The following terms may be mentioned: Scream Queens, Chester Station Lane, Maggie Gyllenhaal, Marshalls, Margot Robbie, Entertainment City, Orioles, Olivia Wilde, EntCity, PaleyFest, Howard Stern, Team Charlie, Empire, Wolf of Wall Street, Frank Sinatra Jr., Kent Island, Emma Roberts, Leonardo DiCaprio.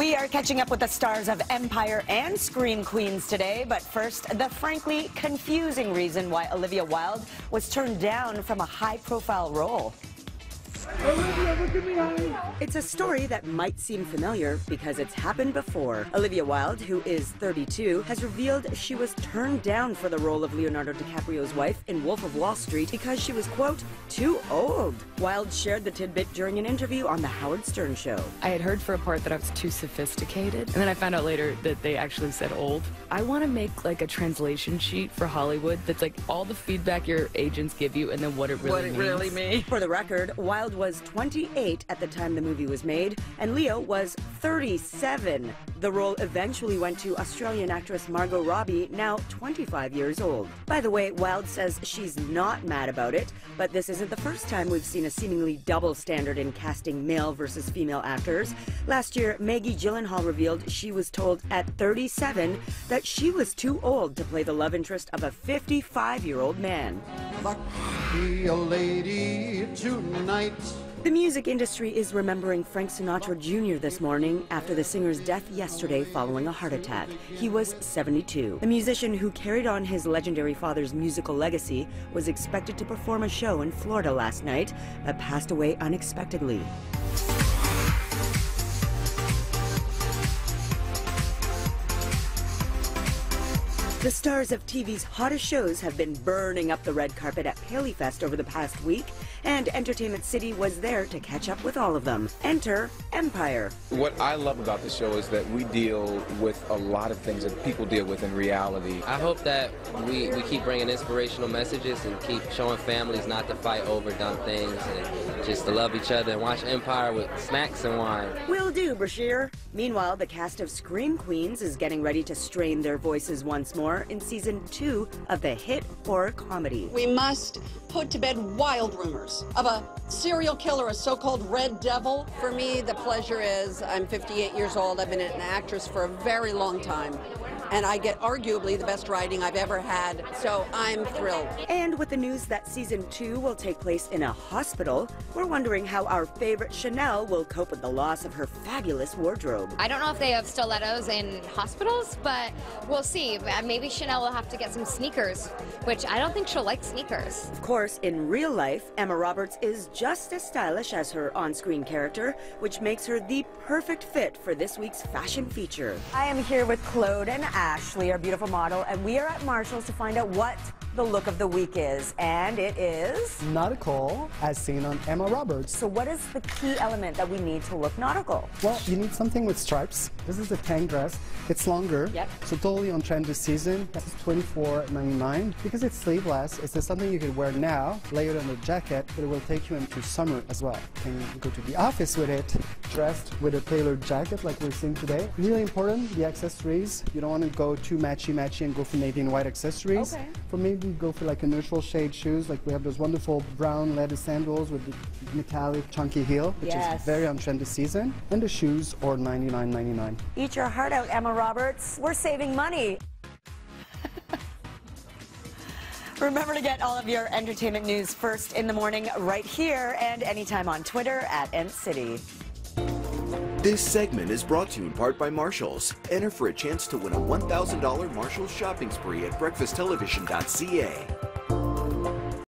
We are catching up with the stars of Empire and Scream Queens today, but first, the frankly confusing reason why Olivia Wilde was turned down from a high-profile role. Olivia, look at me. It's a story that might seem familiar because it's happened before. Olivia Wilde, who is 32, has revealed she was turned down for the role of Leonardo DiCaprio's wife in Wolf of Wall Street because she was, quote, too old. Wilde shared the tidbit during an interview on the Howard Stern show. I had heard for a part that I was too sophisticated, and then I found out later that they actually said old. I want to make like a translation sheet for Hollywood that's like all the feedback your agents give you and then what it really means. For the record, Wilde was 28 at the time the movie was made, and Leo was 37. The role eventually went to Australian actress Margot Robbie, now 25 years old. By the way, Wilde says she's not mad about it, but this isn't the first time we've seen a seemingly double standard in casting male versus female actors. Last year, Maggie Gyllenhaal revealed she was told at 37 that she was too old to play the love interest of a 55-year-old man. Fuck me, a lady tonight. The music industry is remembering Frank Sinatra Jr. this morning after the singer's death yesterday following a heart attack. He was 72. The musician who carried on his legendary father's musical legacy was expected to perform a show in Florida last night but passed away unexpectedly. The stars of TV's hottest shows have been burning up the red carpet at PaleyFest over the past week, and Entertainment City was there to catch up with all of them. Enter Empire. What I love about the show is that we deal with a lot of things that people deal with in reality. I hope that we keep bringing inspirational messages and keep showing families not to fight over dumb things and just to love each other and watch Empire with snacks and wine. Will do, Brashear. Meanwhile, the cast of Scream Queens is getting ready to strain their voices once more in season 2 of the hit horror comedy. We must put to bed wild rumors of a serial killer, a so-called red devil. For me, the pleasure is I'm 58 years old. I've been an actress for a very long time, and I get arguably the best writing I've ever had, so I'm thrilled. And with the news that season 2 will take place in a hospital, we're wondering how our favorite Chanel will cope with the loss of her fabulous wardrobe. I don't know if they have stilettos in hospitals, but we'll see. Maybe Chanel will have to get some sneakers, which I don't think she'll like sneakers. Of course, in real life, Emma Roberts is just as stylish as her on-screen character, which makes her the perfect fit for this week's fashion feature. I am here with Claude and Ashley, our beautiful model, and we are at Marshalls to find out what the look of the week is, and it is nautical, as seen on Emma Roberts. So what is the key element that we need to look nautical? Well, you need something with stripes. This is a tank dress. It's longer, yep. So totally on trend this season. This is $24.99. Because it's sleeveless, it's something you could wear now, layer it on the jacket, but it will take you into summer as well. And you can go to the office with it, dressed with a tailored jacket like we're seeing today. Really important, the accessories. You don't want to go too matchy-matchy and go for navy and white accessories. Okay. For me, we go for like a neutral shade shoes, like we have those wonderful brown leather sandals with the metallic chunky heel, which yes. is very on trend this season. And the shoes are $99.99. Eat your heart out, Emma Roberts. We're saving money. Remember to get all of your entertainment news first in the morning right here and anytime on Twitter at EntCity. This segment is brought to you in part by Marshalls. Enter for a chance to win a $1,000 Marshalls shopping spree at breakfasttelevision.ca.